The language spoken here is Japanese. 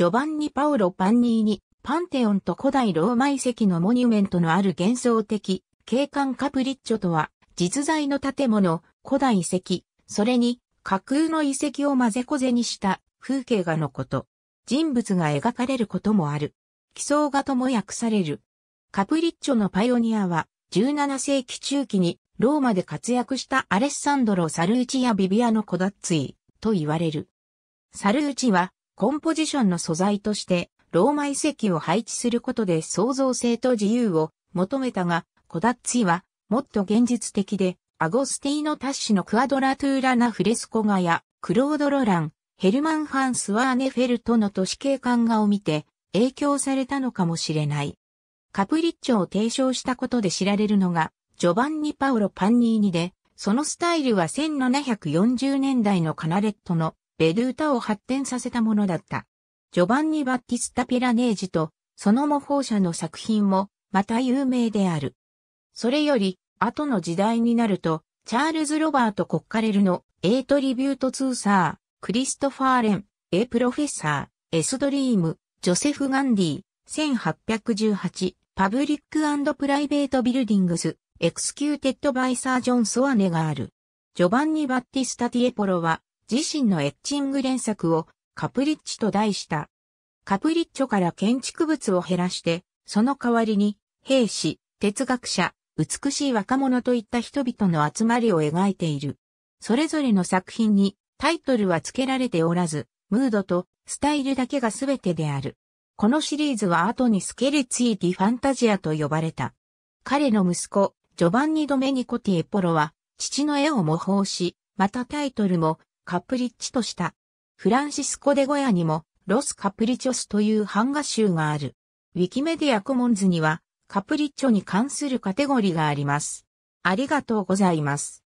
ジョバンニ・パオロ・パンニーニ、パンテオンと古代ローマ遺跡のモニュメントのある幻想的、景観カプリッチョとは、実在の建物、古代遺跡、それに架空の遺跡を混ぜこぜにした風景画のこと。人物が描かれることもある。奇想画とも訳される。カプリッチョのパイオニアは、17世紀中期にローマで活躍したアレッサンドロ・サルーチやビビアノ・コダッツィと言われる。サルーチはコンポジションの素材としてローマ遺跡を配置することで創造性と自由を求めたが、コダッツィはもっと現実的でアゴスティーノ・タッシのクアドラトゥーラなフレスコ画やクロード・ロラン、ヘルマン・ファン・スワーネフェルトの都市景観画を見て影響されたのかもしれない。カプリッチョを提唱したことで知られるのが、ジョバンニ・パオロ・パンニーニで、そのスタイルは1740年代のカナレットのベドゥータを発展させたものだった。ジョバンニ・バッティスタ・ピラネージと、その模倣者の作品も、また有名である。それより、後の時代になると、チャールズ・ロバート・コッカレルの、A トリビュート・ツー・サー、クリストファー・レン、A プロフェッサー、S ドリーム、ジョセフ・ガンディ、1818、パブリック&プライベートビルディングス、エクスキューテッドバイサージョン・ソアネがある。ジョバンニ・バッティスタ・ティエポロは、自身のエッチング連作をカプリッチと題した。カプリッチョから建築物を減らして、その代わりに、兵士、哲学者、美しい若者といった人々の集まりを描いている。それぞれの作品にタイトルは付けられておらず、ムードとスタイルだけが全てである。このシリーズは後にスケルツィ・ディ・ファンタジアと呼ばれた。彼の息子、ジョバンニ・ドメニコ・ティエポロは、父の絵を模倣し、またタイトルもカプリッチとした。フランシスコ・デ・ゴヤにも、ロス・カプリチョスという版画集がある。ウィキメディア・コモンズには、カプリッチョに関するカテゴリーがあります。ありがとうございます。